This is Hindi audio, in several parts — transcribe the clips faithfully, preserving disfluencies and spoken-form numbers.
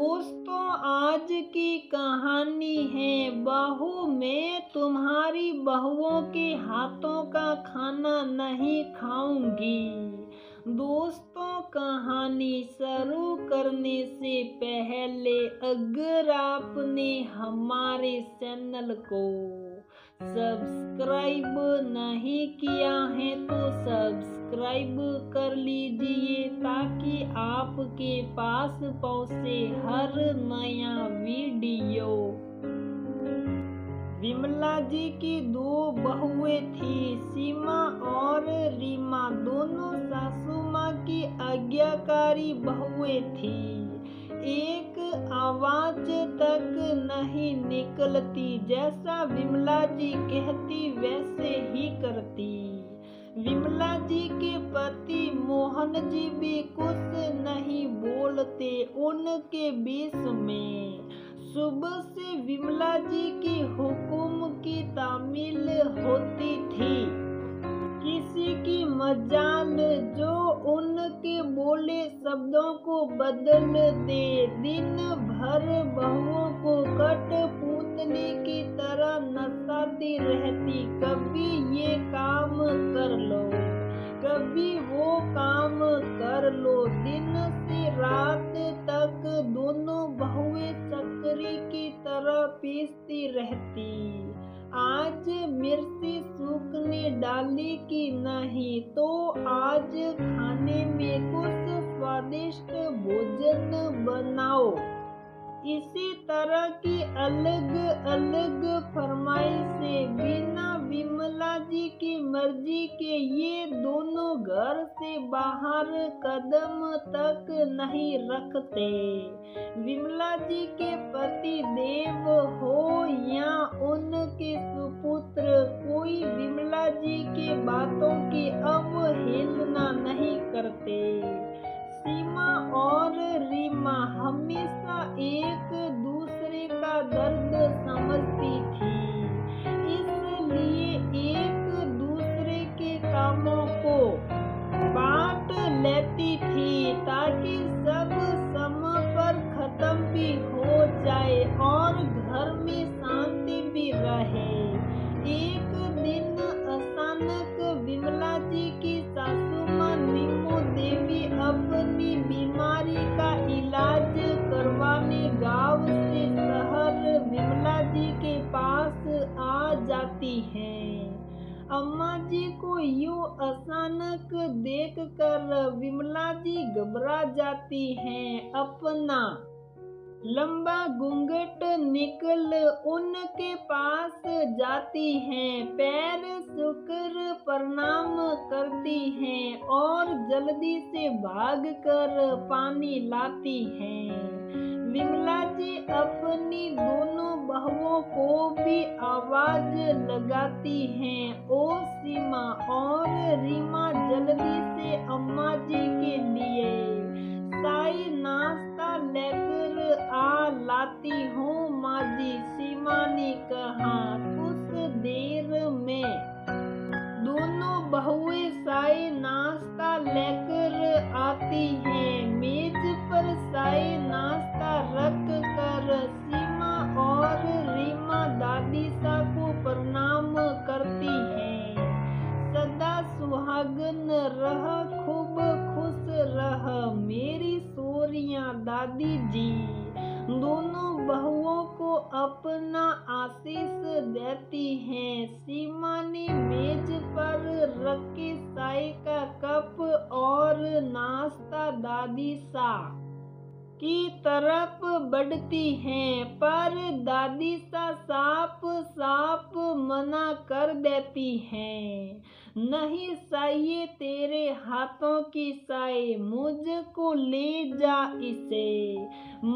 दोस्तों, आज की कहानी है बहू। मैं तुम्हारी बहुओं के हाथों का खाना नहीं खाऊंगी। दोस्तों, कहानी शुरू करने से पहले अगर आपने हमारे चैनल को सब्सक्राइब नहीं किया है तो सब्सक्राइब कर लीजिए, ताकि आपके पास पहुंचे हर नया वीडियो। विमला जी की दो बहुएं थी, सीमा और रीमा। दोनों सासू माँ की आज्ञाकारी बहुएं थी। एक आवाज तक नहीं निकलती, जैसा विमला जी कहती वैसे ही करती। विमला जी के पति मोहन जी भी कुछ नहीं बोलते। उनके बीच में सुबह से विमला जी के हुक्म की तामील होती थी। किसी की मजाल जो उनके बोले शब्दों को बदल दे। दिन भर बहुओं को कठपुतली की तरह नचाती रहती, कभी ये काम कर लो कभी वो काम कर लो। दिन से रात तक दोनों बहुएं चक्री की तरह पीसती रहती। आज मिर्ची सूखने डाली की नहीं तो आज खाने में कुछ स्वादिष्ट भोजन बनाओ। इसी तरह की अलग अलग फरमाइशें बिना विमला जी की मर्जी के ये दोनों घर से बाहर कदम तक नहीं रखते। विमला जी के पति देव हो या उनके सुपुत्र, कोई विमला जी के बातों की अवहेलना नहीं करते। सीमा और रीमा हमेशा एक दूसरे का दर्द समझती थी, इसलिए एक दूसरे के कामों को बांट लेती थी, ताकि सब समय पर खत्म भी हो जाए और घर में शांति भी रहे। एक दिन अचानक विमला जी की सासू माँ नीमू देवी अपनी बीमारी का इलाज करवाने गांव से शहर विमला जी के पास आ जाती हैं। अम्मा जी को यूं अचानक देखकर विमला जी घबरा जाती हैं। अपना लंबा घूंघट निकल उनके पास जाती हैं, पैर शुक्र प्रणाम करती हैं और जल्दी से भागकर पानी लाती हैं। विमला जी अपनी दोनों बहुओं को भी आवाज लगाती हैं, ओ सीमा और रीमा जल्दी से अम्मा जी के लिए साई नाश्ता लेकर आ लाती हूँ माँ जी। सीमा ने कहा। कुछ देर में दोनों बहुएं साई नाश्ता लेकर आती हैं। मेज पर साई नाश्ता रख कर सीमा और रीमा दादी सा को प्रणाम करती हैं। सदा सुहागन रह, खूब खुश रह मेरी सोरिया दादी जी। दोनों बहुओं को अपना आशीष देती हैं। सीमा ने मेज पर रखे चाय का कप और नाश्ता दादी सा की तरफ बढ़ती हैं, पर दादी सा साफ साफ मना कर देती हैं। नहीं चाहिए तेरे हाथों की साए, मुझको ले जा इसे।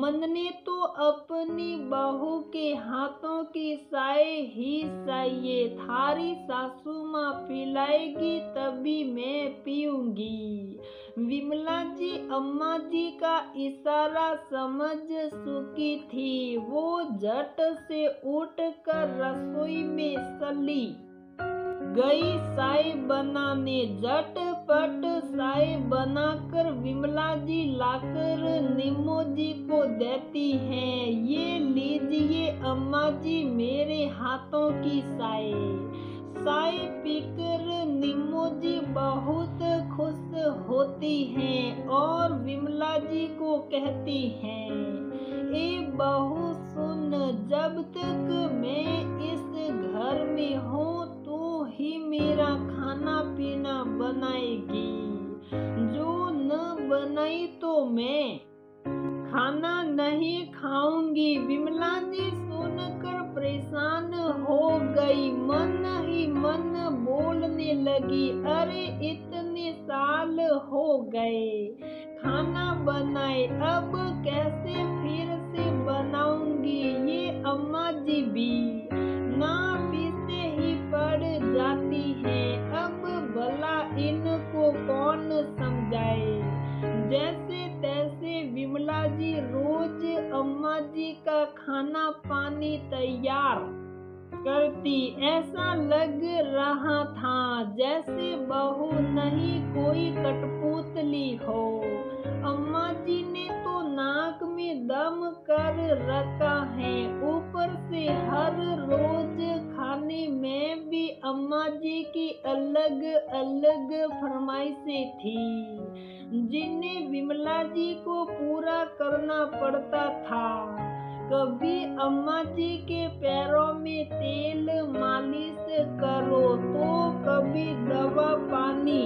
मन ने तो अपनी बहू के हाथों की साए ही चाहिए। थारी सासू माँ पिलाएगी तभी मैं पीऊंगी। विमला जी अम्मा जी का इशारा समझ चुकी थी। वो झट से उठकर रसोई में चली। गई साई बनाने। झटपट साई बनाकर विमला जी लाकर निमो जी को देती हैं। ये लीजिए अम्मा जी मेरे हाथों की साई। साई पीकर निमो जी बहुत खुश होती हैं और विमला जी को कहती हैं, ए बहू सुन, जब तक मैं इस घर में हूँ तू ही मेरा खाना पीना बनाएगी, जो न बनाई तो मैं खाना नहीं खाऊंगी। विमला जी सुनकर परेशान हो गई, मन ही मन बोलने लगी, अरे इतने साल हो गए खाना बनाए, अब कैसे फिर से बनाऊंगी। ये अम्मा जी भी ना पीछे ही पड़ जाती है, अब भला इनको कौन समझाए। जैसे तैसे विमला जी रोज अम्मा जी का खाना पानी तैयार करती। ऐसा लग रहा था जैसे बहू नहीं कोई कठपुतली हो। अम्मा जी ने तो नाक में दम कर रखा है, ऊपर से हर रोज खाने में भी अम्मा जी की अलग अलग फरमाइशें थी, जिन्हें विमला जी को पूरा करना पड़ता था। कभी अम्मा जी के पैरों में तेल मालिश करो, तो कभी दवा पानी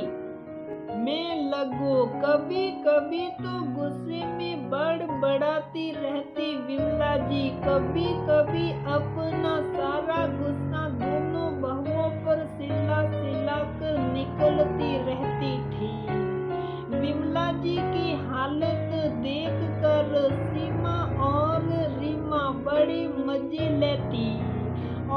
में लगो, कभी कभी तो गुस्से में बड़बड़ाती रहती विमला जी। कभी कभी अपना सारा गुस्सा दोनों बहुओं पर सिला सिला कर निकलती रहती थी। विमला जी की हालत देखकर सीमा और रीमा बड़े मजे लेती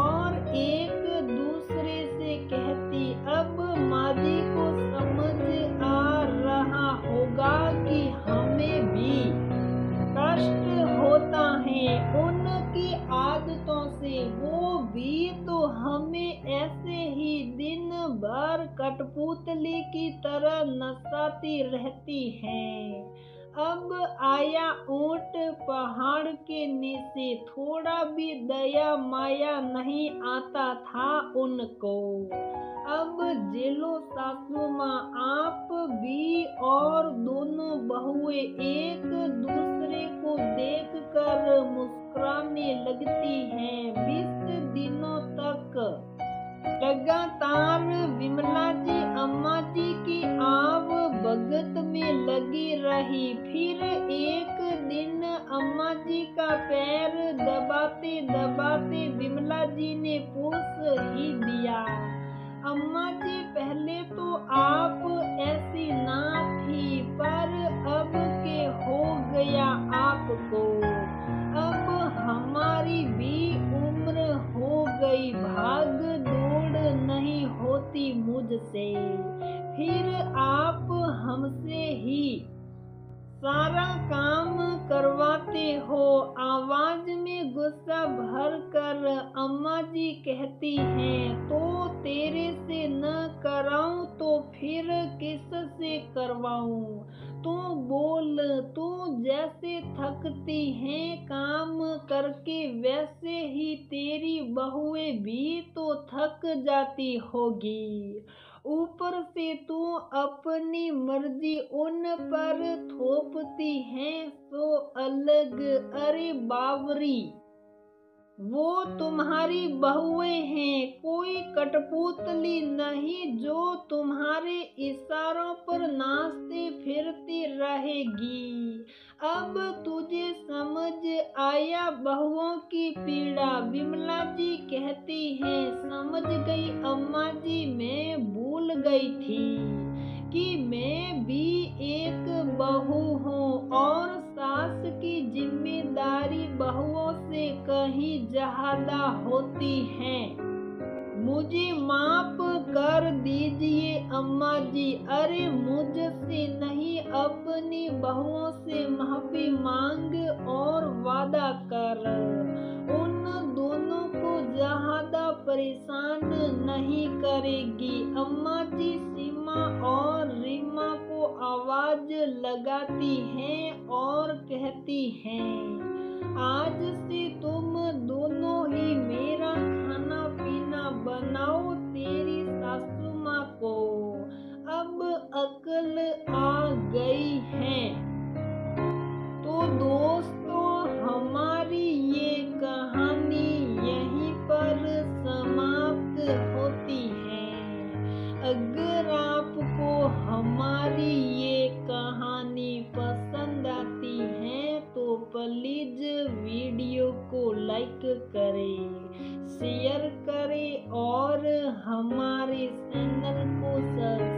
और एक दूसरे से कहती, अब माजी को समझ आ रहा होगा कि हमें भी कष्ट होता है उनकी आदतों से, वो भी तो हमें ऐसे ही दिन भर कठपुतली की तरह नचाती रहती है। अब आया ऊंट पहाड़ के नीचे, थोड़ा भी दया माया नहीं आता था उनको। अब जेलो सासू माँ, आप भी और दोनों बहुएं एक दूसरे को देखकर मुस्कुराने लगती हैं। बीस दिनों तक लगातार विमला जी अम्मा जी की आव भगत में लगी रही। फिर एक दिन अम्मा जी का पैर दबाते दबाते विमला जी ने पूछ ही दिया, अम्मा जी पहले तो आप ऐसी ना थी, पर अब के हो गया आपको, अब हमारी भी उम्र हो गई, भाग दौड़ नहीं होती मुझसे, फिर आप हमसे ही सारा काम करवाते हो। आवाज में गुस्सा भर कर अम्मा जी कहती हैं, तो तेरे से न कराऊं तो फिर किस से करवाऊं, तू बोल, तू जैसे थकती हैं काम करके वैसे ही तेरी बहुएं भी तो थक जाती होगी, ऊपर से तू अपनी मर्जी उन पर थोपती है, सो अलग। अरे बावरी, वो तुम्हारी बहुएं हैं, कोई कठपुतली नहीं जो तुम्हारे इशारों पर नाचती फिरती रहेगी। अब तुझे समझ आया बहुओं की पीड़ा, विमला जी कहती हैं, समझ गई अम्मा जी, मैं भूल गई थी कि मैं भी एक बहू हूँ और सास की जिम्मेदारी बहुओं से कहीं ज्यादा होती है, मुझे माफ कर दीजिए अम्मा जी। अरे मुझसे नहीं, अपनी बहुओं से माफी मांग और वादा कर उन दोनों को ज्यादा परेशान नहीं करेगी। लगाती हैं और कहती हैं, आज से तुम दोनों ही मेरा खाना पीना बनाओ तेरी सासू माँ को अब अकल आ गई है। तो दोस्तों, हमारी ये कहानी यहीं पर समाप्त होती है। अगर आपको हमारी ये कहानी पसंद आती है तो प्लीज वीडियो को लाइक करें, शेयर करें और हमारे चैनल को सब्सक्राइब